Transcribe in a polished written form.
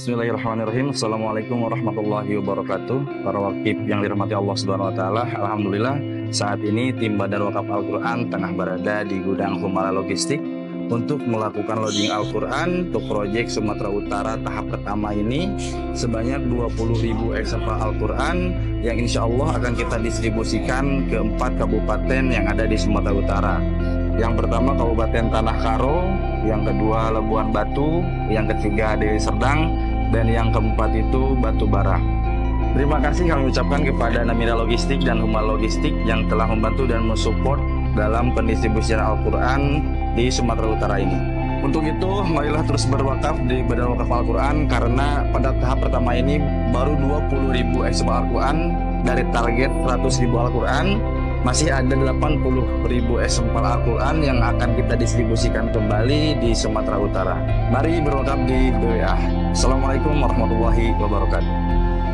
Bismillahirrahmanirrahim. Assalamualaikum warahmatullahi wabarakatuh. Para wakif yang dirahmati Allah Subhanahu wa taala, alhamdulillah saat ini tim Badan Wakaf Al-Qur'an tengah berada di gudang Humala Logistik untuk melakukan loading Al-Qur'an untuk proyek Sumatera Utara tahap pertama ini sebanyak 20.000 eksemplar Al-Qur'an yang insya Allah akan kita distribusikan ke 4 kabupaten yang ada di Sumatera Utara. Yang pertama Kabupaten Tanah Karo, yang kedua Labuan Batu, yang ketiga Deli Serdang, dan yang keempat itu Batu Bara. Terima kasih kami ucapkan kepada Namira Logistik dan Humal Logistik yang telah membantu dan mensupport dalam pendistribusian Al-Qur'an di Sumatera Utara ini. Untuk itu, marilah terus berwakaf di Badan Wakaf Al-Qur'an karena pada tahap pertama ini baru 20.000 eksemplar Al-Qur'an dari target 100.000 Al-Qur'an. Masih ada 80.000 eksemplar Al-Qur'an yang akan kita distribusikan kembali di Sumatera Utara. Mari berwakaf di BWA. Assalamualaikum warahmatullahi wabarakatuh.